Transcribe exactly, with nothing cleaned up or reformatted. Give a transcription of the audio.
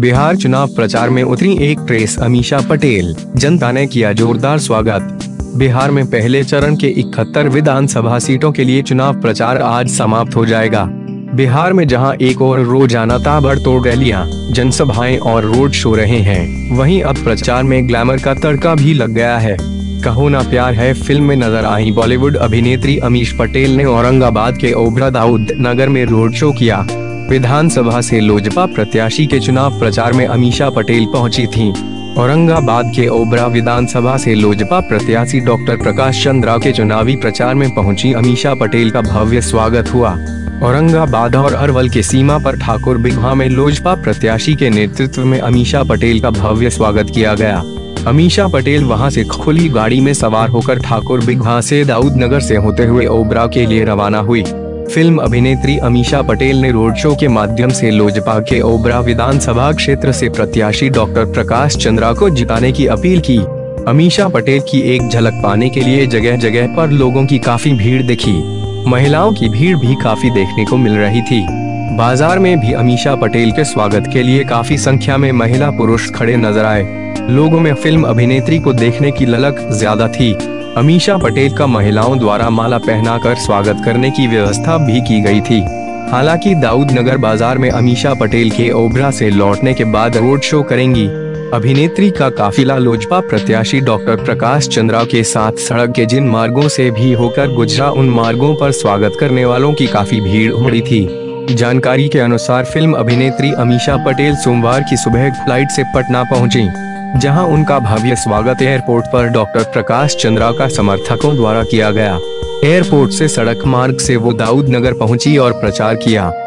बिहार चुनाव प्रचार में उतरी एक एक्ट्रेस अमीषा पटेल, जनता ने किया जोरदार स्वागत। बिहार में पहले चरण के इकहत्तर विधानसभा सीटों के लिए चुनाव प्रचार आज समाप्त हो जाएगा। बिहार में जहां एक और रोजाना ताबड़तोड़ रैलियां, जनसभाएं और रोड शो रहे हैं, वहीं अब प्रचार में ग्लैमर का तड़का भी लग गया है। कहो ना प्यार है फिल्म में नजर आई बॉलीवुड अभिनेत्री अमीषा पटेल ने औरंगाबाद के ओबरा दाऊदनगर में रोड शो किया। विधानसभा से लोजपा प्रत्याशी के चुनाव प्रचार में अमीषा पटेल पहुंची थीं। औरंगाबाद के ओबरा विधानसभा से लोजपा प्रत्याशी डॉ प्रकाशचंद्रा के चुनावी प्रचार में पहुंची अमीषा पटेल का भव्य स्वागत हुआ। औरंगाबाद और अरवल के सीमा पर ठाकुर बिगहा में लोजपा प्रत्याशी के नेतृत्व में अमीषा पटेल का भव्य स्वागत किया गया। अमीषा पटेल वहां से खुली गाड़ी में सवार होकर ठाकुर बिगहा से दाऊदनगर से होते हुए ओबरा के लिए रवाना हुई। फिल्म अभिनेत्री अमीषा पटेल ने रोड शो के माध्यम से लोजपा के ओबरा विधानसभा क्षेत्र से प्रत्याशी डॉ प्रकाश चंद्रा को जिताने की अपील की। अमीषा पटेल की एक झलक पाने के लिए जगह जगह पर लोगों की काफी भीड़ दिखी। महिलाओं की भीड़ भी काफी देखने को मिल रही थी। बाजार में भी अमीषा पटेल के स्वागत के लिए काफी संख्या में महिला पुरुष खड़े नजर आए। लोगों में फिल्म अभिनेत्री को देखने की ललक ज्यादा थी। अमीषा पटेल का महिलाओं द्वारा माला पहनाकर स्वागत करने की व्यवस्था भी की गई थी। हालांकि दाऊदनगर बाजार में अमीषा पटेल के ओबरा से लौटने के बाद रोड शो करेंगी। अभिनेत्री का काफिला लोजपा प्रत्याशी डॉक्टर प्रकाश चंद्रा के साथ सड़क के जिन मार्गों से भी होकर गुजरा, उन मार्गों पर स्वागत करने वालों की काफी भीड़ उमड़ी थी। जानकारी के अनुसार फिल्म अभिनेत्री अमीषा पटेल सोमवार की सुबह फ्लाइट से पटना पहुँची, जहां उनका भव्य स्वागत एयरपोर्ट पर डॉक्टर प्रकाश चंद्रा का समर्थकों द्वारा किया गया। एयरपोर्ट से सड़क मार्ग से वो दाऊदनगर पहुंची और प्रचार किया।